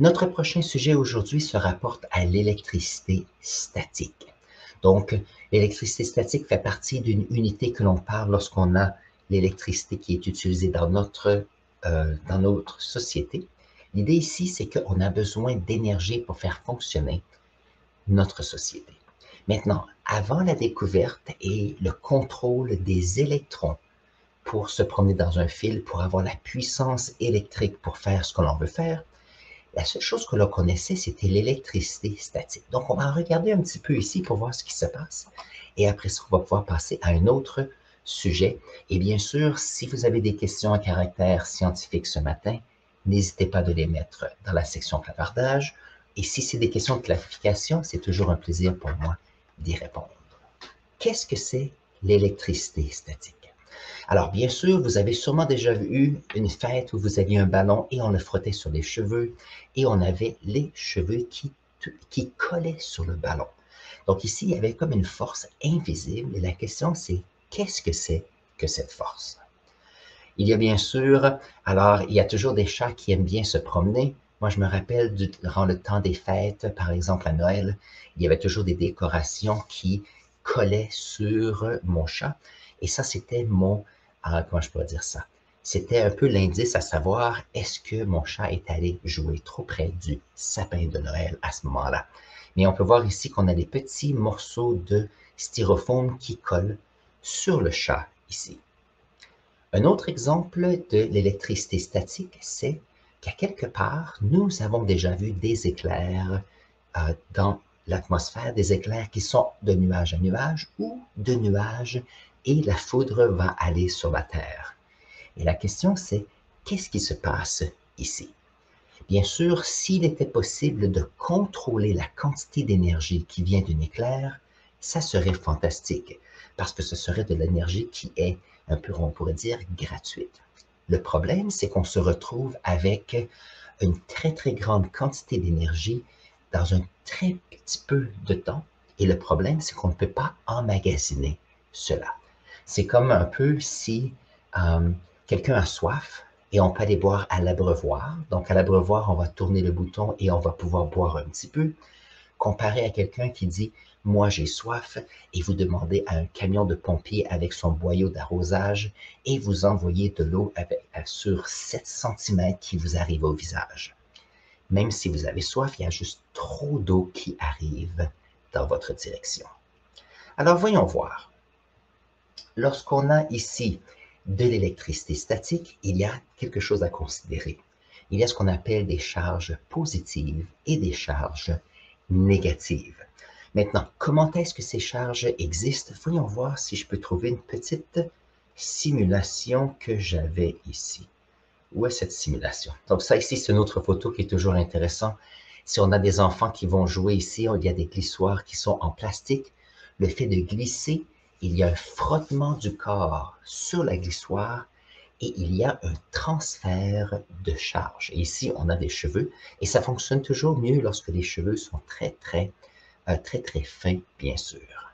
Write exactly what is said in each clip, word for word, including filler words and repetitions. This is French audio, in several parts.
Notre prochain sujet aujourd'hui se rapporte à l'électricité statique. Donc, l'électricité statique fait partie d'une unité que l'on parle lorsqu'on a l'électricité qui est utilisée dans notre, euh, dans notre société. L'idée ici, c'est qu'on a besoin d'énergie pour faire fonctionner notre société. Maintenant, avant la découverte et le contrôle des électrons pour se promener dans un fil, pour avoir la puissance électrique pour faire ce que l'on veut faire, la seule chose que l'on connaissait, c'était l'électricité statique. Donc, on va regarder un petit peu ici pour voir ce qui se passe. Et après ça, on va pouvoir passer à un autre sujet. Et bien sûr, si vous avez des questions à caractère scientifique ce matin, n'hésitez pas de les mettre dans la section clavardage. Et si c'est des questions de clarification, c'est toujours un plaisir pour moi d'y répondre. Qu'est-ce que c'est l'électricité statique? Alors, bien sûr, vous avez sûrement déjà vu une fête où vous aviez un ballon et on le frottait sur les cheveux et on avait les cheveux qui, qui collaient sur le ballon. Donc ici, il y avait comme une force invisible et la question, c'est qu'est-ce que c'est que cette force? Il y a bien sûr, alors il y a toujours des chats qui aiment bien se promener. Moi, je me rappelle du, durant le temps des fêtes, par exemple à Noël, il y avait toujours des décorations qui collaient sur mon chat. Et ça, c'était mon, ah, comment je pourrais dire ça? C'était un peu l'indice à savoir, est-ce que mon chat est allé jouer trop près du sapin de Noël à ce moment-là? Mais on peut voir ici qu'on a des petits morceaux de styrofoam qui collent sur le chat ici. Un autre exemple de l'électricité statique, c'est qu'à quelque part, nous avons déjà vu des éclairs euh, dans l'atmosphère, des éclairs qui sont de nuage à nuage ou de nuage et la foudre va aller sur la Terre. Et la question, c'est qu'est-ce qui se passe ici? Bien sûr, s'il était possible de contrôler la quantité d'énergie qui vient d'un éclair, ça serait fantastique, parce que ce serait de l'énergie qui est, un peu, on pourrait dire, gratuite. Le problème, c'est qu'on se retrouve avec une très, très grande quantité d'énergie dans un très petit peu de temps. Et le problème, c'est qu'on ne peut pas emmagasiner cela. C'est comme un peu si euh, quelqu'un a soif et on peut aller boire à l'abreuvoir. Donc, à l'abreuvoir, on va tourner le bouton et on va pouvoir boire un petit peu. Comparé à quelqu'un qui dit « moi, j'ai soif » et vous demandez à un camion de pompier avec son boyau d'arrosage et vous envoyez de l'eau sur sept centimètres qui vous arrive au visage. Même si vous avez soif, il y a juste trop d'eau qui arrive dans votre direction. Alors, voyons voir. Lorsqu'on a ici de l'électricité statique, il y a quelque chose à considérer. Il y a ce qu'on appelle des charges positives et des charges négatives. Maintenant, comment est-ce que ces charges existent? Voyons voir si je peux trouver une petite simulation que j'avais ici. Où est cette simulation? Donc ça ici, c'est une autre photo qui est toujours intéressante. Si on a des enfants qui vont jouer ici, il y a des glissoirs qui sont en plastique. Le fait de glisser, il y a un frottement du corps sur la glissoire et il y a un transfert de charge. Et ici, on a des cheveux et ça fonctionne toujours mieux lorsque les cheveux sont très, très, très, très, très fins, bien sûr.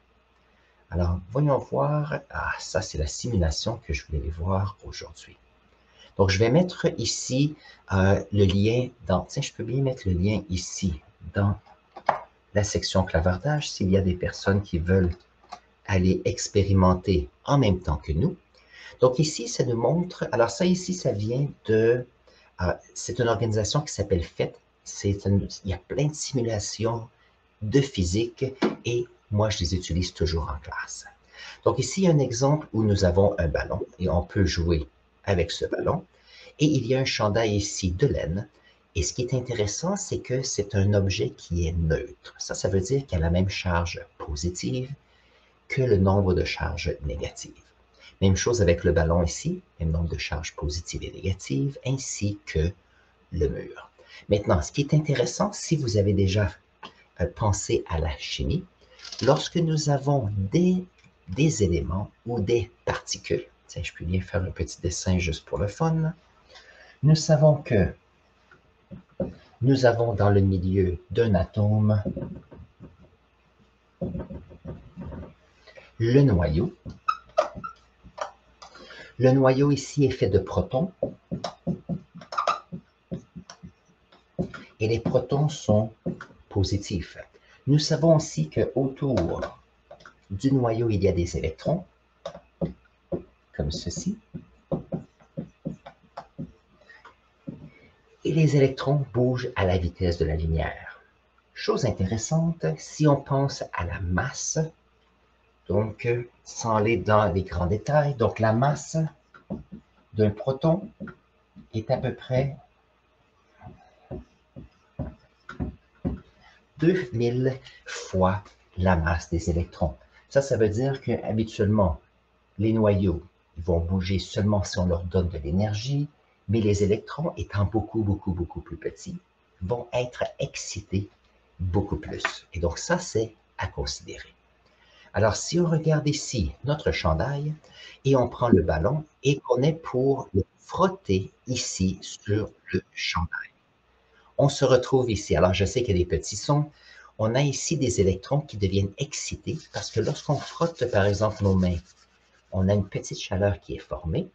Alors, voyons voir. Ah, ça, c'est la simulation que je voulais aller voir aujourd'hui. Donc, je vais mettre ici euh, le lien dans... Tiens, je peux bien mettre le lien ici dans la section clavardage s'il y a des personnes qui veulent aller expérimenter en même temps que nous. Donc ici, ça nous montre... Alors ça ici, ça vient de... Euh, c'est une organisation qui s'appelle F E T. Une, il y a plein de simulations de physique et moi, je les utilise toujours en classe. Donc ici, il y a un exemple où nous avons un ballon et on peut jouer avec ce ballon. Et il y a un chandail ici de laine. Et ce qui est intéressant, c'est que c'est un objet qui est neutre. Ça, ça veut dire qu'il a la même charge positive que le nombre de charges négatives. Même chose avec le ballon ici, même nombre de charges positives et négatives, ainsi que le mur. Maintenant, ce qui est intéressant, si vous avez déjà pensé à la chimie, lorsque nous avons des, des éléments ou des particules, tiens, je peux bien faire un petit dessin juste pour le fun, nous savons que nous avons dans le milieu d'un atome le noyau. Le noyau ici est fait de protons et les protons sont positifs. Nous savons aussi qu'autour du noyau, il y a des électrons, comme ceci. Et les électrons bougent à la vitesse de la lumière. Chose intéressante, si on pense à la masse, donc sans aller dans les grands détails, donc la masse d'un proton est à peu près deux mille fois la masse des électrons. Ça, ça veut dire qu'habituellement, les noyaux vont bouger seulement si on leur donne de l'énergie, mais les électrons, étant beaucoup, beaucoup, beaucoup plus petits, vont être excités beaucoup plus. Et donc ça, c'est à considérer. Alors, si on regarde ici notre chandail, et on prend le ballon, et qu'on est pour le frotter ici sur le chandail. On se retrouve ici. Alors, je sais qu'il y a des petits sons. On a ici des électrons qui deviennent excités, parce que lorsqu'on frotte, par exemple, nos mains, on a une petite chaleur qui est formée.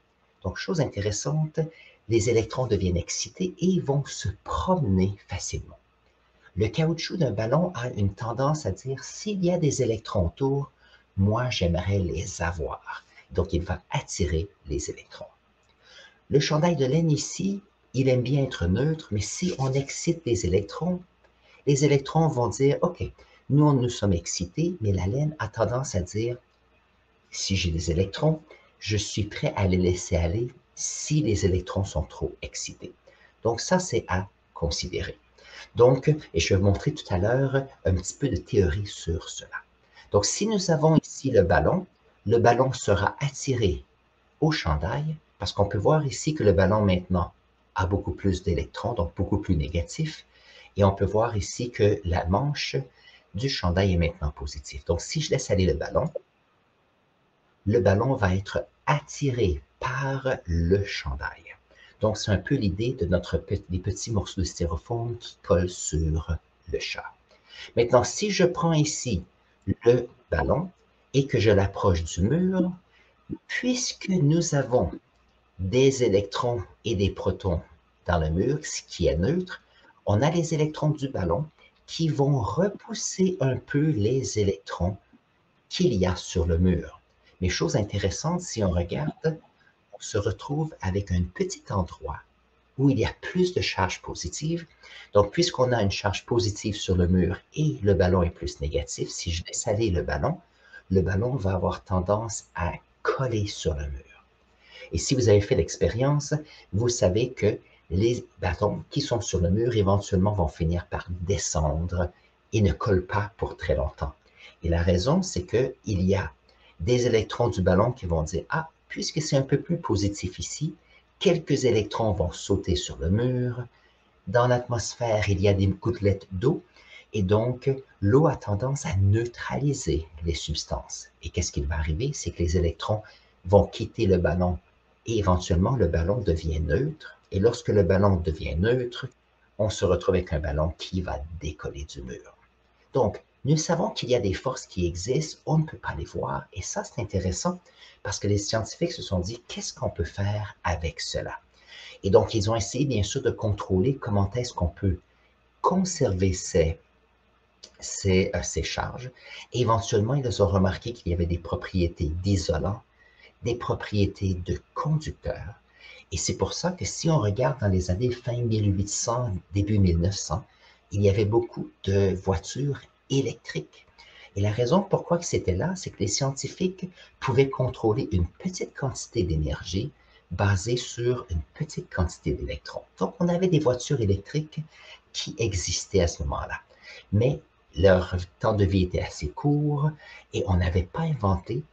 Donc, chose intéressante, les électrons deviennent excités et vont se promener facilement. Le caoutchouc d'un ballon a une tendance à dire, s'il y a des électrons autour, moi, j'aimerais les avoir. Donc, il va attirer les électrons. Le chandail de laine ici, il aime bien être neutre, mais si on excite les électrons, les électrons vont dire, OK, nous, nous sommes excités, mais la laine a tendance à dire, si j'ai des électrons, je suis prêt à les laisser aller si les électrons sont trop excités. Donc, ça, c'est à considérer. Donc, et je vais vous montrer tout à l'heure un petit peu de théorie sur cela. Donc, si nous avons ici le ballon, le ballon sera attiré au chandail, parce qu'on peut voir ici que le ballon, maintenant, a beaucoup plus d'électrons, donc beaucoup plus négatif. Et on peut voir ici que la manche du chandail est maintenant positive. Donc, si je laisse aller le ballon, le ballon va être attiré par le chandail. Donc, c'est un peu l'idée de notre petit, des petits morceaux de styrofoam qui collent sur le chat. Maintenant, si je prends ici le ballon et que je l'approche du mur, puisque nous avons des électrons et des protons dans le mur, ce qui est neutre, on a les électrons du ballon qui vont repousser un peu les électrons qu'il y a sur le mur. Mais chose intéressante, si on regarde, on se retrouve avec un petit endroit où il y a plus de charges positives. Donc, puisqu'on a une charge positive sur le mur et le ballon est plus négatif, si je laisse aller le ballon, le ballon va avoir tendance à coller sur le mur. Et si vous avez fait l'expérience, vous savez que les bâtons qui sont sur le mur éventuellement vont finir par descendre et ne collent pas pour très longtemps. Et la raison, c'est qu'il y a des électrons du ballon qui vont dire « Ah, puisque c'est un peu plus positif ici, quelques électrons vont sauter sur le mur. Dans l'atmosphère, il y a des gouttelettes d'eau. Et donc, l'eau a tendance à neutraliser les substances. Et qu'est-ce qui va arriver? C'est que les électrons vont quitter le ballon. Et éventuellement, le ballon devient neutre. Et lorsque le ballon devient neutre, on se retrouve avec un ballon qui va décoller du mur. Donc, nous savons qu'il y a des forces qui existent, on ne peut pas les voir. Et ça, c'est intéressant parce que les scientifiques se sont dit, qu'est-ce qu'on peut faire avec cela? Et donc, ils ont essayé, bien sûr, de contrôler comment est-ce qu'on peut conserver ces, ces, euh, ces charges. Et éventuellement, ils ont remarqué qu'il y avait des propriétés d'isolant, des propriétés de conducteur. Et c'est pour ça que si on regarde dans les années fin mille huit cents, début mille neuf cents, il y avait beaucoup de voitures électriques. Et la raison pourquoi c'était là, c'est que les scientifiques pouvaient contrôler une petite quantité d'énergie basée sur une petite quantité d'électrons. Donc, on avait des voitures électriques qui existaient à ce moment-là. Mais leur temps de vie était assez court et on n'avait pas inventé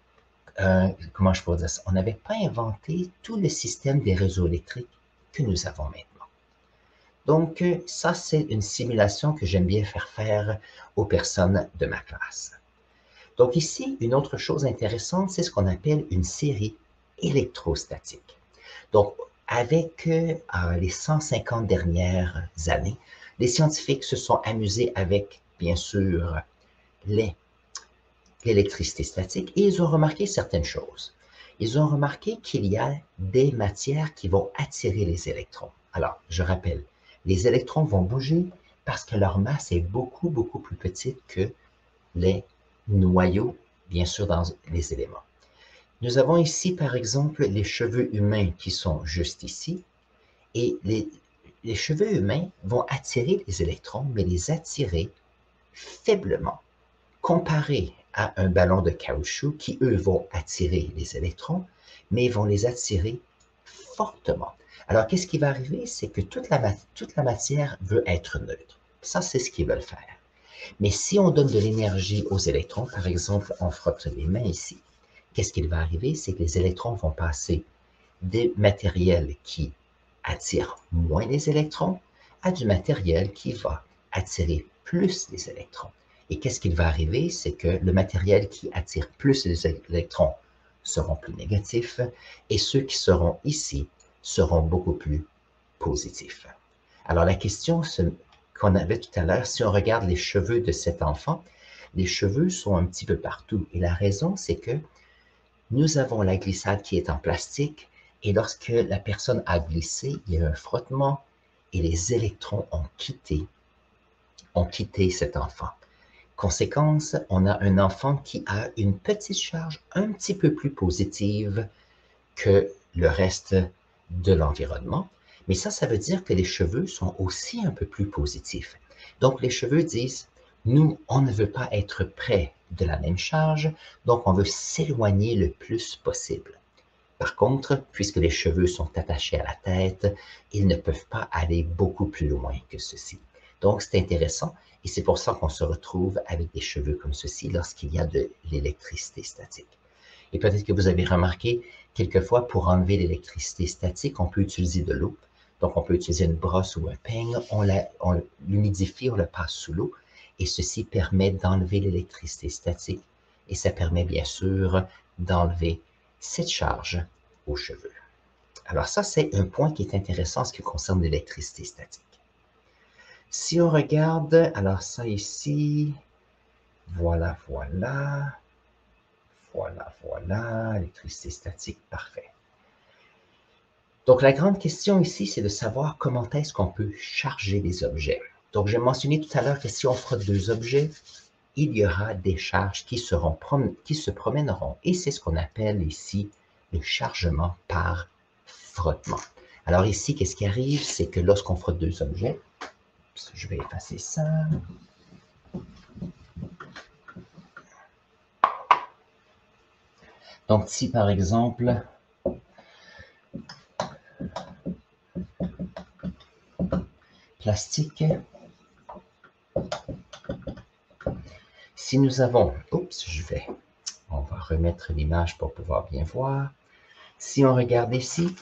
Euh, comment je pourrais dire ça? On n'avait pas inventé tout le système des réseaux électriques que nous avons maintenant. Donc, ça, c'est une simulation que j'aime bien faire faire aux personnes de ma classe. Donc ici, une autre chose intéressante, c'est ce qu'on appelle une série électrostatique. Donc, avec euh, les cent cinquante dernières années, les scientifiques se sont amusés avec, bien sûr, les l'électricité statique, et ils ont remarqué certaines choses. Ils ont remarqué qu'il y a des matières qui vont attirer les électrons. Alors, je rappelle, les électrons vont bouger parce que leur masse est beaucoup, beaucoup plus petite que les noyaux, bien sûr, dans les éléments. Nous avons ici, par exemple, les cheveux humains qui sont juste ici. Et les, les cheveux humains vont attirer les électrons, mais les attirer faiblement, comparé à un ballon de caoutchouc qui, eux, vont attirer les électrons, mais vont les attirer fortement. Alors, qu'est-ce qui va arriver? C'est que toute la, toute la matière veut être neutre. Ça, c'est ce qu'ils veulent faire. Mais si on donne de l'énergie aux électrons, par exemple, on frotte les mains ici, qu'est-ce qui va arriver? C'est que les électrons vont passer des matériels qui attirent moins les électrons à du matériel qui va attirer plus les électrons. Et qu'est-ce qui va arriver? C'est que le matériel qui attire plus les électrons seront plus négatifs et ceux qui seront ici seront beaucoup plus positifs. Alors la question qu'on avait tout à l'heure, si on regarde les cheveux de cet enfant, les cheveux sont un petit peu partout. Et la raison, c'est que nous avons la glissade qui est en plastique et lorsque la personne a glissé, il y a eu un frottement et les électrons ont quitté, ont quitté cet enfant. Conséquence, on a un enfant qui a une petite charge un petit peu plus positive que le reste de l'environnement. Mais ça, ça veut dire que les cheveux sont aussi un peu plus positifs. Donc, les cheveux disent, nous, on ne veut pas être près de la même charge, donc on veut s'éloigner le plus possible. Par contre, puisque les cheveux sont attachés à la tête, ils ne peuvent pas aller beaucoup plus loin que ceci. Donc, c'est intéressant et c'est pour ça qu'on se retrouve avec des cheveux comme ceci lorsqu'il y a de l'électricité statique. Et peut-être que vous avez remarqué, quelquefois, pour enlever l'électricité statique, on peut utiliser de l'eau. Donc, on peut utiliser une brosse ou un peigne, on l'humidifie, on, on le passe sous l'eau. Et ceci permet d'enlever l'électricité statique et ça permet bien sûr d'enlever cette charge aux cheveux. Alors ça, c'est un point qui est intéressant en ce qui concerne l'électricité statique. Si on regarde, alors ça ici, voilà, voilà, voilà, voilà, électricité statique, parfait. Donc la grande question ici, c'est de savoir comment est-ce qu'on peut charger des objets. Donc, j'ai mentionné tout à l'heure que si on frotte deux objets, il y aura des charges qui, seront qui se promèneront. Et c'est ce qu'on appelle ici le chargement par frottement. Alors ici, qu'est-ce qui arrive? C'est que lorsqu'on frotte deux objets, je vais effacer ça. Donc si par exemple... plastique... Si nous avons, oups, je vais, on va remettre l'image pour pouvoir bien voir. Si on regarde ici,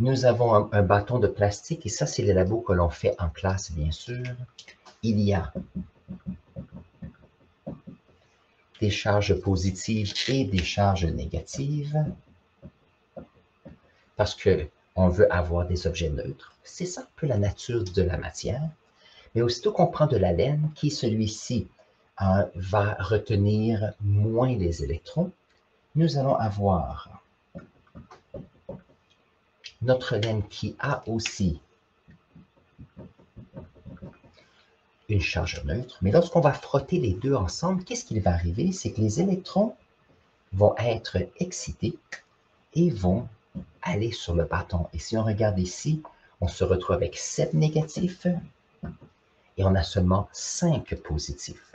nous avons un, un bâton de plastique et ça, c'est les labos que l'on fait en classe, bien sûr. Il y a des charges positives et des charges négatives parce qu'on veut avoir des objets neutres. C'est ça un peu la nature de la matière. Mais aussitôt qu'on prend de la laine, qui celui-ci hein, va retenir moins les électrons, nous allons avoir notre laine qui a aussi une charge neutre. Mais lorsqu'on va frotter les deux ensemble, qu'est-ce qu'il va arriver? C'est que les électrons vont être excités et vont aller sur le bâton. Et si on regarde ici, on se retrouve avec sept négatifs. Et on a seulement cinq positifs.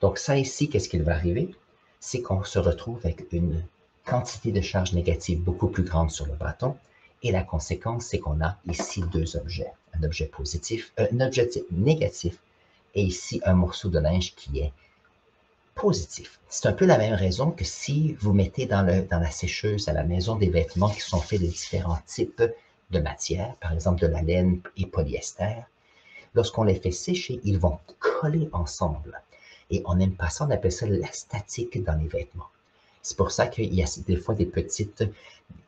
Donc ça ici, qu'est-ce qu'il va arriver? C'est qu'on se retrouve avec une quantité de charge négative beaucoup plus grande sur le bâton. Et la conséquence, c'est qu'on a ici deux objets. Un objet positif, euh, un objet négatif et ici un morceau de linge qui est positif. C'est un peu la même raison que si vous mettez dans, le, dans la sécheuse à la maison des vêtements qui sont faits de différents types de matière, par exemple de la laine et polyester, lorsqu'on les fait sécher, ils vont coller ensemble. Et on n'aime pas ça, on appelle ça la statique dans les vêtements. C'est pour ça qu'il y a des fois des, petites,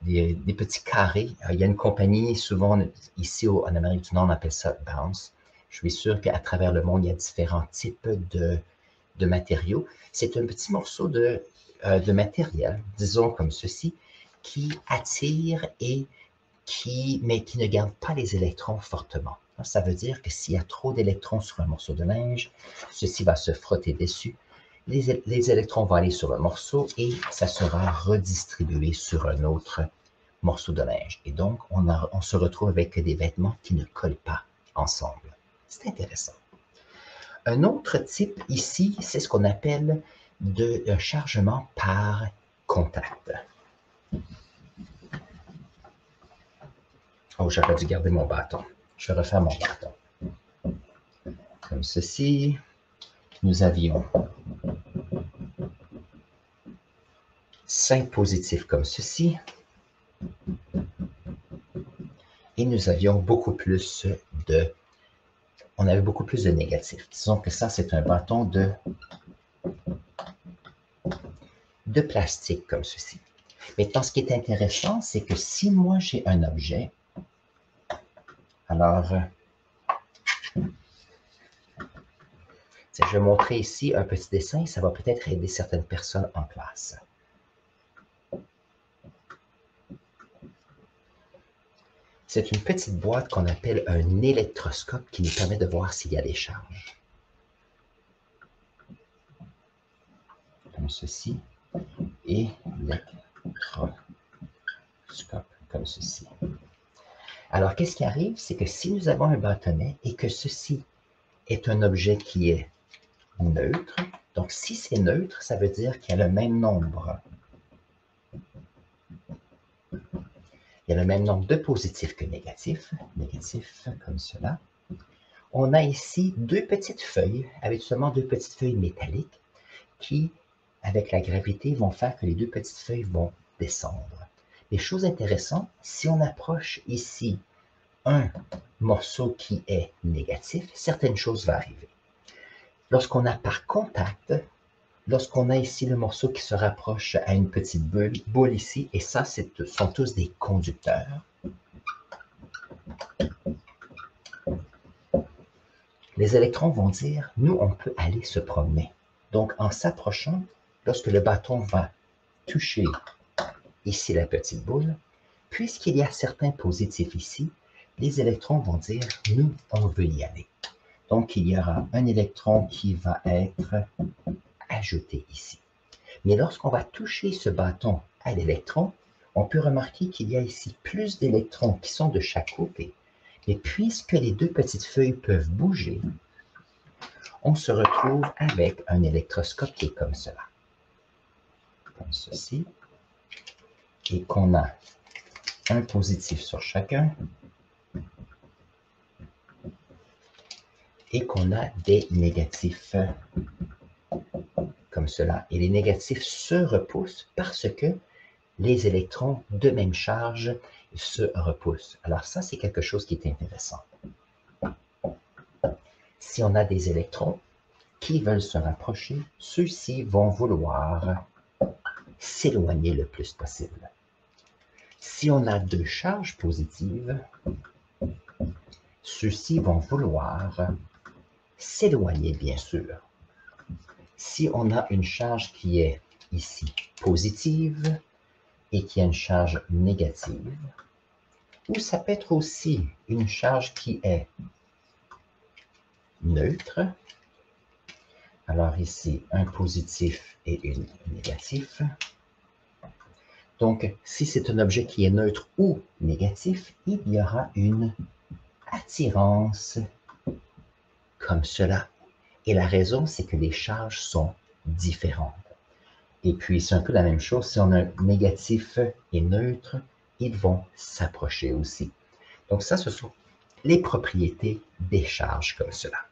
des, des petits carrés. Il y a une compagnie, souvent ici en Amérique du Nord, on appelle ça Bounce. Je suis sûr qu'à travers le monde, il y a différents types de, de matériaux. C'est un petit morceau de, de matériel, disons comme ceci, qui attire et qui, mais qui ne garde pas les électrons fortement. Ça veut dire que s'il y a trop d'électrons sur un morceau de linge, ceci va se frotter dessus, les, les électrons vont aller sur le morceau et ça sera redistribué sur un autre morceau de linge. Et donc, on, a, on se retrouve avec des vêtements qui ne collent pas ensemble. C'est intéressant. Un autre type ici, c'est ce qu'on appelle de chargement par contact. Oh, j'aurais dû garder mon bâton. Je refais mon bâton. Comme ceci. Nous avions cinq positifs comme ceci. Et nous avions beaucoup plus de... On avait beaucoup plus de négatifs. Disons que ça, c'est un bâton de, de plastique comme ceci. Maintenant, ce qui est intéressant, c'est que si moi, j'ai un objet... Alors, je vais montrer ici un petit dessin. Ça va peut-être aider certaines personnes en classe. C'est une petite boîte qu'on appelle un électroscope qui nous permet de voir s'il y a des charges. Comme ceci. Et l'électroscope comme ceci. Alors, qu'est-ce qui arrive? C'est que si nous avons un bâtonnet et que ceci est un objet qui est neutre, donc si c'est neutre, ça veut dire qu'il y a le même nombre. Il y a le même nombre de positifs que négatifs. Négatifs comme cela. On a ici deux petites feuilles, avec seulement deux petites feuilles métalliques, qui, avec la gravité, vont faire que les deux petites feuilles vont descendre. Mais chose intéressante, si on approche ici un morceau qui est négatif, certaines choses vont arriver. Lorsqu'on a par contact, lorsqu'on a ici le morceau qui se rapproche à une petite bulle, boule ici, et ça, ce sont tous des conducteurs. Les électrons vont dire, nous, on peut aller se promener. Donc, en s'approchant, lorsque le bâton va toucher ici la petite boule, puisqu'il y a certains positifs ici, les électrons vont dire, nous, on veut y aller. Donc, il y aura un électron qui va être ajouté ici. Mais lorsqu'on va toucher ce bâton à l'électron, on peut remarquer qu'il y a ici plus d'électrons qui sont de chaque côté. Mais puisque les deux petites feuilles peuvent bouger, on se retrouve avec un électroscope qui est comme cela. Comme ceci. Et qu'on a un positif sur chacun, et qu'on a des négatifs comme cela. Et les négatifs se repoussent parce que les électrons de même charge se repoussent. Alors ça, c'est quelque chose qui est intéressant. Si on a des électrons qui veulent se rapprocher, ceux-ci vont vouloir s'éloigner le plus possible. Si on a deux charges positives, ceux-ci vont vouloir s'éloigner, bien sûr. Si on a une charge qui est ici positive et qui a une charge négative, ou ça peut être aussi une charge qui est neutre. Alors ici, un positif et une négatif. Donc, si c'est un objet qui est neutre ou négatif, il y aura une attirance comme cela. Et la raison, c'est que les charges sont différentes. Et puis, c'est un peu la même chose. Si on a un négatif et neutre, ils vont s'approcher aussi. Donc, ça, ce sont les propriétés des charges comme cela.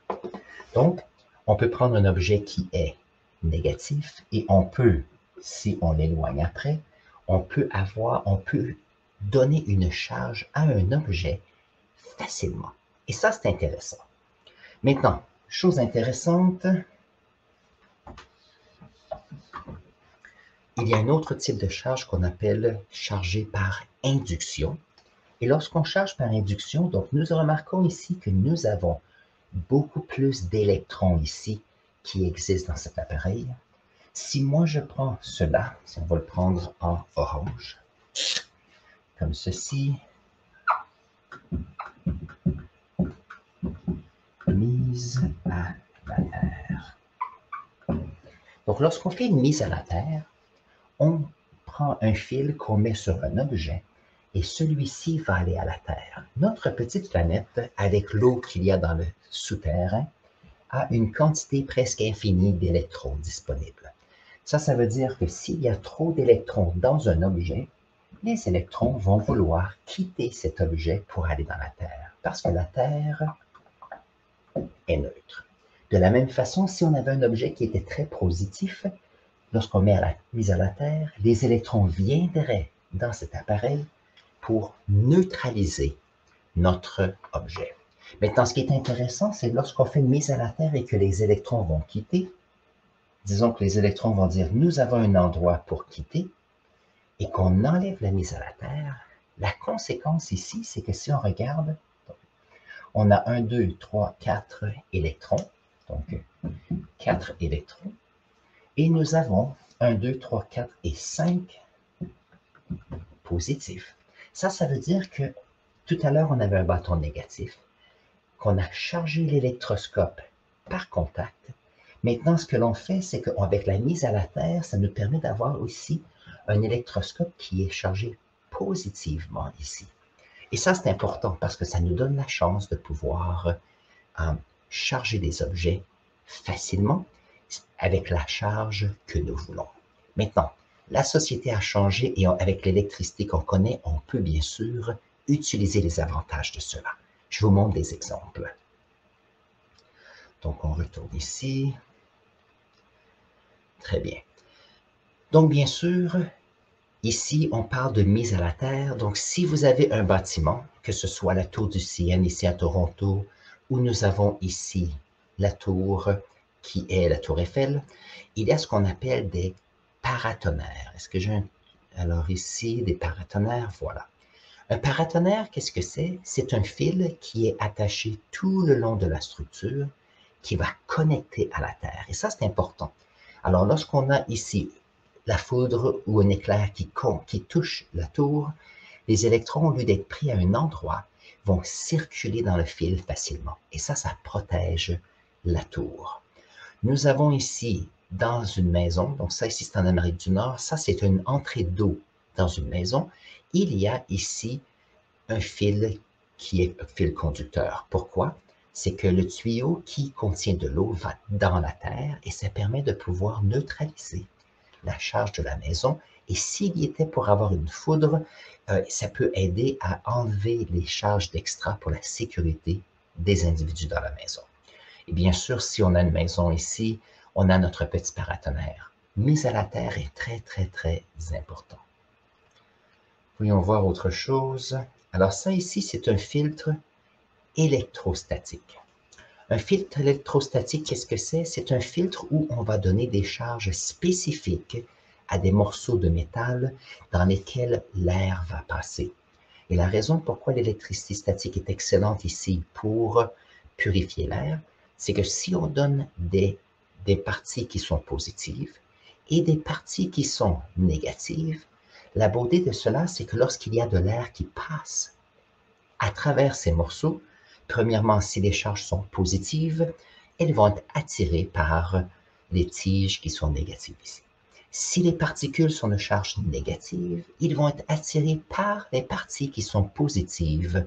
Donc, on peut prendre un objet qui est négatif et on peut, si on l'éloigne après, on peut avoir, on peut donner une charge à un objet facilement. Et ça, c'est intéressant. Maintenant, chose intéressante, il y a un autre type de charge qu'on appelle chargée par induction. Et lorsqu'on charge par induction, donc nous remarquons ici que nous avons beaucoup plus d'électrons ici qui existent dans cet appareil. Si moi, je prends cela, si on va le prendre en orange, comme ceci, Mise à la terre. Donc, lorsqu'on fait une mise à la terre, on prend un fil qu'on met sur un objet et celui-ci va aller à la terre. Notre petite planète, avec l'eau qu'il y a dans le souterrain, a une quantité presque infinie d'électrons disponibles. Ça, ça veut dire que s'il y a trop d'électrons dans un objet, les électrons vont vouloir quitter cet objet pour aller dans la Terre, parce que la Terre est neutre. De la même façon, si on avait un objet qui était très positif, lorsqu'on met à la mise à la Terre, les électrons viendraient dans cet appareil pour neutraliser notre objet. Maintenant, ce qui est intéressant, c'est lorsqu'on fait une mise à la Terre et que les électrons vont quitter, disons que les électrons vont dire « nous avons un endroit pour quitter » et qu'on enlève la mise à la Terre, la conséquence ici, c'est que si on regarde, on a un, deux, trois, quatre électrons, donc quatre électrons, et nous avons un, deux, trois, quatre et cinq positifs. Ça, ça veut dire que tout à l'heure, on avait un bâton négatif, qu'on a chargé l'électroscope par contact. Maintenant, ce que l'on fait, c'est qu'avec la mise à la Terre, ça nous permet d'avoir aussi un électroscope qui est chargé positivement ici. Et ça, c'est important parce que ça nous donne la chance de pouvoir euh, charger des objets facilement avec la charge que nous voulons. Maintenant, la société a changé et on, avec l'électricité qu'on connaît, on peut bien sûr utiliser les avantages de cela. Je vous montre des exemples. Donc, on retourne ici. Très bien. Donc, bien sûr, ici, on parle de mise à la terre. Donc, si vous avez un bâtiment, que ce soit la tour du C N ici à Toronto, ou nous avons ici la tour qui est la tour Eiffel, il y a ce qu'on appelle des paratonnerres. Est-ce que j'ai un... Alors ici, des paratonnerres, voilà. Un paratonnerre, qu'est-ce que c'est? C'est un fil qui est attaché tout le long de la structure qui va connecter à la terre. Et ça, c'est important. Alors, lorsqu'on a ici la foudre ou un éclair qui, qui touche la tour, les électrons, au lieu d'être pris à un endroit, vont circuler dans le fil facilement. Et ça, ça protège la tour. Nous avons ici, dans une maison, donc ça ici, c'est en Amérique du Nord, ça, c'est une entrée d'eau dans une maison. Il y a ici un fil qui est un fil conducteur. Pourquoi? C'est que le tuyau qui contient de l'eau va dans la terre et ça permet de pouvoir neutraliser la charge de la maison. Et s'il y était pour avoir une foudre, euh, ça peut aider à enlever les charges d'extra pour la sécurité des individus dans la maison. Et bien sûr, si on a une maison ici, on a notre petit paratonnerre. Mise à la terre est très, très, très important. Voyons voir autre chose. Alors ça ici, c'est un filtre électrostatique. Un filtre électrostatique, qu'est-ce que c'est? C'est un filtre où on va donner des charges spécifiques à des morceaux de métal dans lesquels l'air va passer. Et la raison pourquoi l'électricité statique est excellente ici pour purifier l'air, c'est que si on donne des, des parties qui sont positives et des parties qui sont négatives, la beauté de cela, c'est que lorsqu'il y a de l'air qui passe à travers ces morceaux, premièrement, si les charges sont positives, elles vont être attirées par les tiges qui sont négatives ici. Si les particules sont de charge négative, ils vont être attirés par les parties qui sont positives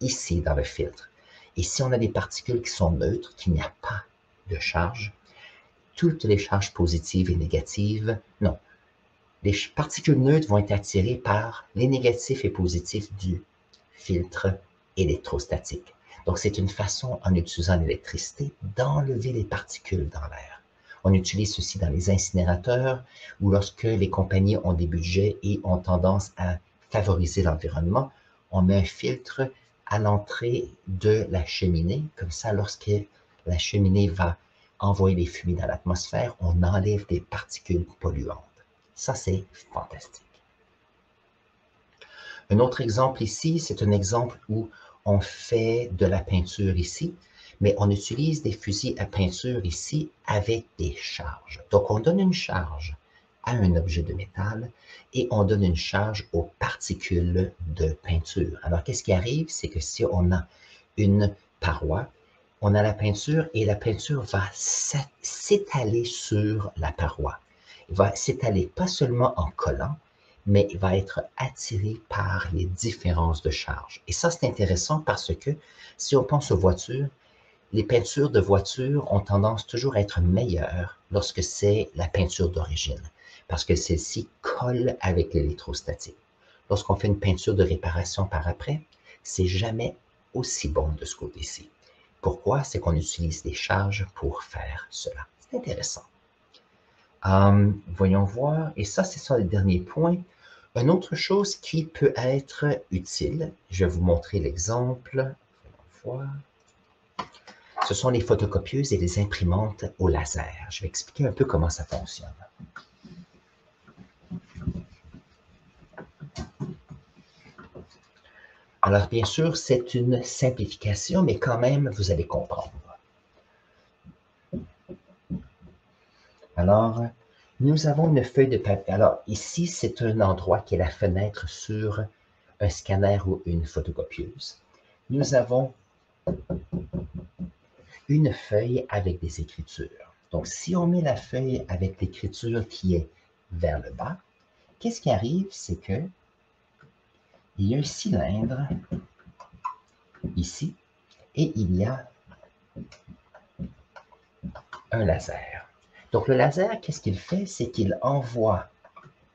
ici dans le filtre. Et si on a des particules qui sont neutres, qu'il n'y a pas de charge, toutes les charges positives et négatives, non, les particules neutres vont être attirées par les négatifs et positifs du filtre électrostatique. Donc, c'est une façon, en utilisant l'électricité, d'enlever les particules dans l'air. On utilise ceci dans les incinérateurs ou lorsque les compagnies ont des budgets et ont tendance à favoriser l'environnement, on met un filtre à l'entrée de la cheminée. Comme ça, lorsque la cheminée va envoyer les fumées dans l'atmosphère, on enlève des particules polluantes. Ça, c'est fantastique. Un autre exemple ici, c'est un exemple où on fait de la peinture ici, mais on utilise des fusils à peinture ici avec des charges. Donc, on donne une charge à un objet de métal et on donne une charge aux particules de peinture. Alors, qu'est-ce qui arrive? C'est que si on a une paroi, on a la peinture et la peinture va s'étaler sur la paroi. Elle va s'étaler pas seulement en collant, mais elle va être attirée par les différences de charge. Et ça, c'est intéressant parce que si on pense aux voitures, les peintures de voitures ont tendance toujours à être meilleures lorsque c'est la peinture d'origine, parce que celle-ci colle avec l'électrostatique. Lorsqu'on fait une peinture de réparation par après, c'est jamais aussi bon de ce côté-ci. Pourquoi? C'est qu'on utilise des charges pour faire cela. C'est intéressant. Um, voyons voir, et ça, c'est ça le dernier point. Une autre chose qui peut être utile, je vais vous montrer l'exemple. Voyons voir. Ce sont les photocopieuses et les imprimantes au laser. Je vais expliquer un peu comment ça fonctionne. Alors, bien sûr, c'est une simplification, mais quand même, vous allez comprendre. Alors, nous avons une feuille de papier. Alors, ici, c'est un endroit qui est la fenêtre sur un scanner ou une photocopieuse. Nous avons une feuille avec des écritures. Donc, si on met la feuille avec l'écriture qui est vers le bas, qu'est-ce qui arrive? C'est que il y a un cylindre ici et il y a un laser. Donc, le laser, qu'est-ce qu'il fait? C'est qu'il envoie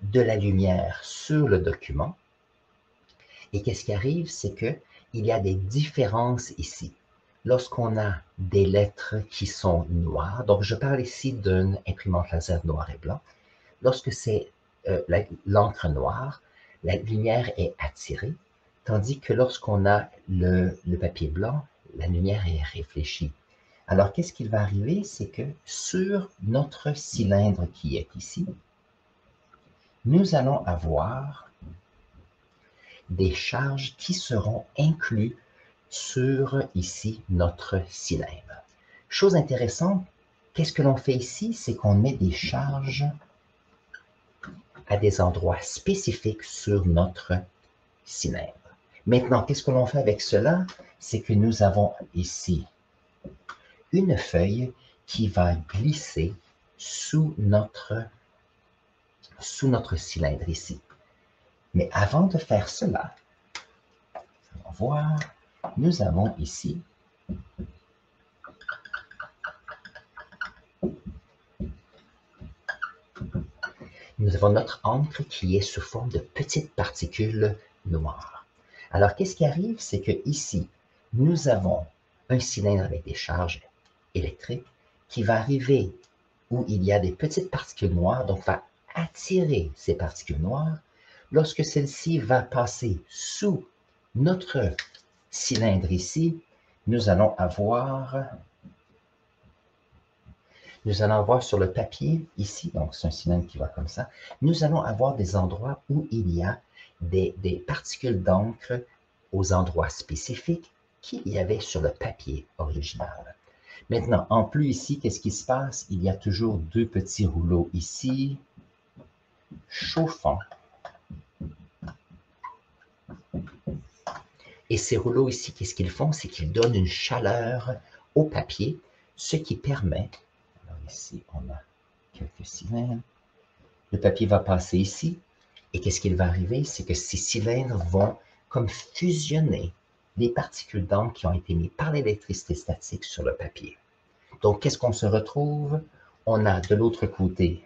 de la lumière sur le document. Et qu'est-ce qui arrive? C'est qu'il y a des différences ici. Lorsqu'on a des lettres qui sont noires, donc je parle ici d'une imprimante laser noir et blanc, lorsque c'est euh, l'encre noire, la lumière est attirée, tandis que lorsqu'on a le, le papier blanc, la lumière est réfléchie. Alors, qu'est-ce qu'il va arriver? C'est que sur notre cylindre qui est ici, nous allons avoir des charges qui seront incluses sur, ici, notre cylindre. Chose intéressante, qu'est-ce que l'on fait ici? C'est qu'on met des charges à des endroits spécifiques sur notre cylindre. Maintenant, qu'est-ce que l'on fait avec cela? C'est que nous avons ici une feuille qui va glisser sous notre, sous notre cylindre ici. Mais avant de faire cela, on va voir, nous avons ici nous avons notre encre qui est sous forme de petites particules noires. Alors, qu'est-ce qui arrive? C'est que ici, nous avons un cylindre avec des charges électriques qui va arriver où il y a des petites particules noires, donc va attirer ces particules noires. Lorsque celle-ci va passer sous notre cylindre ici, nous allons avoir, nous allons avoir sur le papier ici, donc c'est un cylindre qui va comme ça, nous allons avoir des endroits où il y a des, des particules d'encre aux endroits spécifiques qu'il y avait sur le papier original. Maintenant, en plus ici, qu'est-ce qui se passe? Il y a toujours deux petits rouleaux ici, chauffants. Et ces rouleaux ici, qu'est-ce qu'ils font? C'est qu'ils donnent une chaleur au papier, ce qui permet, alors ici, on a quelques cylindres, le papier va passer ici, et qu'est-ce qu'il va arriver? C'est que ces cylindres vont comme fusionner les particules d'encre qui ont été mises par l'électricité statique sur le papier. Donc, qu'est-ce qu'on se retrouve? On a de l'autre côté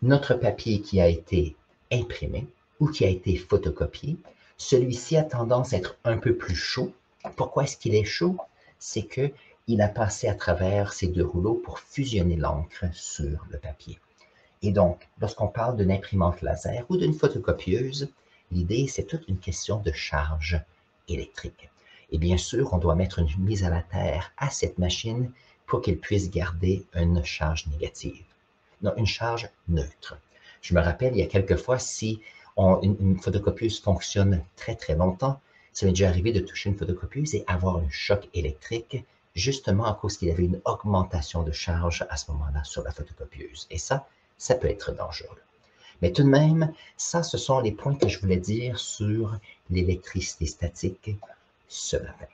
notre papier qui a été imprimé, ou qui a été photocopié. Celui-ci a tendance à être un peu plus chaud. Pourquoi est-ce qu'il est chaud? C'est qu'il a passé à travers ces deux rouleaux pour fusionner l'encre sur le papier. Et donc, lorsqu'on parle d'une imprimante laser ou d'une photocopieuse, l'idée, c'est toute une question de charge électrique. Et bien sûr, on doit mettre une mise à la terre à cette machine pour qu'elle puisse garder une charge négative. Non, une charge neutre. Je me rappelle, il y a quelques fois, si On, une, une photocopieuse fonctionne très, très longtemps. Ça m'est déjà arrivé de toucher une photocopieuse et avoir un choc électrique. justement à cause qu'il y avait une augmentation de charge à ce moment-là sur la photocopieuse. Et ça, ça peut être dangereux. Mais tout de même, ça, ce sont les points que je voulais dire sur l'électricité statique ce matin.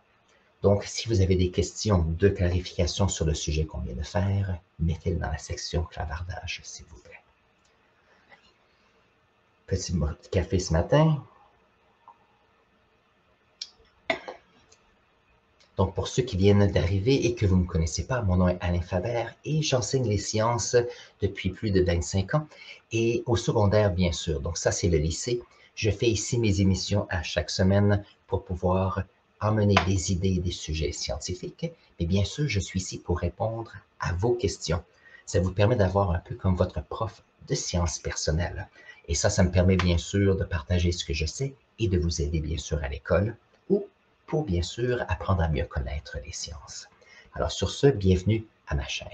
Donc, si vous avez des questions de clarification sur le sujet qu'on vient de faire, mettez-le dans la section clavardage, s'il vous plaît. Petit café ce matin. Donc, pour ceux qui viennent d'arriver et que vous ne me connaissez pas, mon nom est Alain Favert et j'enseigne les sciences depuis plus de vingt-cinq ans et au secondaire, bien sûr. Donc, ça, c'est le lycée. Je fais ici mes émissions à chaque semaine pour pouvoir emmener des idées et des sujets scientifiques. Mais bien sûr, je suis ici pour répondre à vos questions. Ça vous permet d'avoir un peu comme votre prof de sciences personnelles. Et ça, ça me permet bien sûr de partager ce que je sais et de vous aider bien sûr à l'école ou pour bien sûr apprendre à mieux connaître les sciences. Alors sur ce, bienvenue à ma chaîne.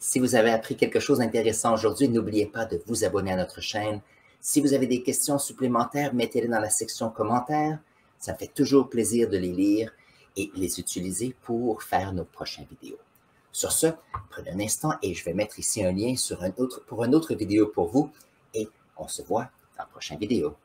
Si vous avez appris quelque chose d'intéressant aujourd'hui, n'oubliez pas de vous abonner à notre chaîne. Si vous avez des questions supplémentaires, mettez-les dans la section commentaires. Ça me fait toujours plaisir de les lire et les utiliser pour faire nos prochaines vidéos. Sur ce, prenez un instant et je vais mettre ici un lien sur un autre, pour une autre vidéo pour vous. Et on se voit dans la prochaine vidéo.